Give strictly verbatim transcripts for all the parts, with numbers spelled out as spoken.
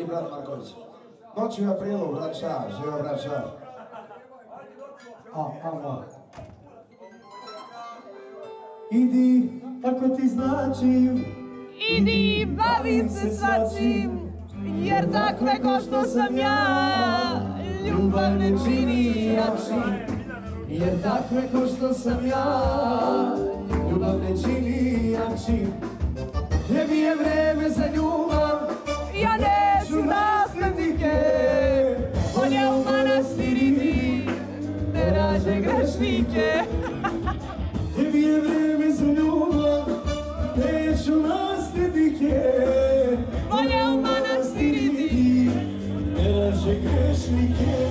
i brat Marković. Noći u aprilu, brat Šar, živo brat Šar. A, a, idi, ako ti znači, idi, bavi se svačim, jer takve ko što sam ja, ljubav ne čini jačim. Jer takve ko što sam ja, ljubav ne čini jačim. Tebi je vreme za ljubav, ja neću naslednike. On je u manastiri, ne rađe grešnike. Tebi je vreme za ljubav, neću naslednike. On je u manastiri, ne rađe grešnike.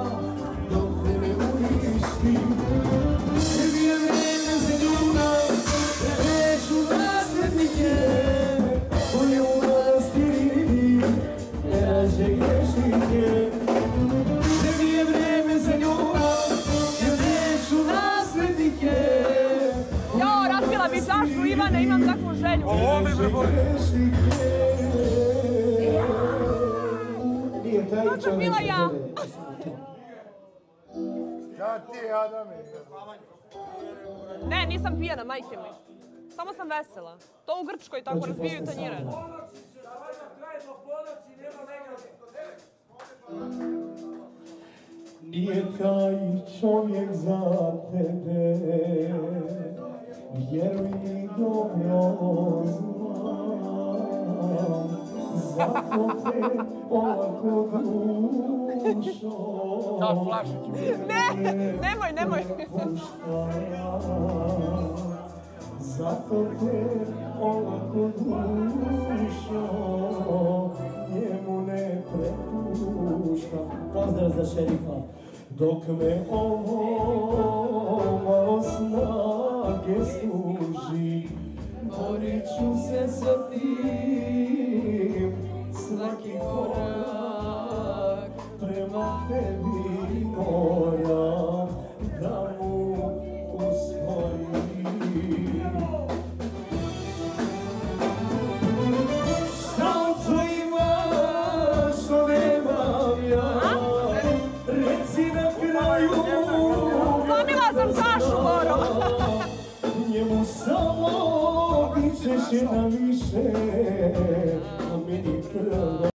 Ne, nisam pijena, majke mi. Samo sam vesela. To u Grčkoj tako razbijaju tanjire. Nije taj čovjek za tebe, vjeruj mi dobro znam. Zato te ovako dušo ne, nemoj, nemoj zato te ovako dušo njemu ne prepušta. Pozdrav za šerifa. Dok me ovo malo snage služi, borit ću se sa tim, svaki korak prema tebi moram da mu ustojim. Šta on to ima što nemam ja, reci na kraju slomila sam čašu moro njemu samo. Češće na više, a meni prvo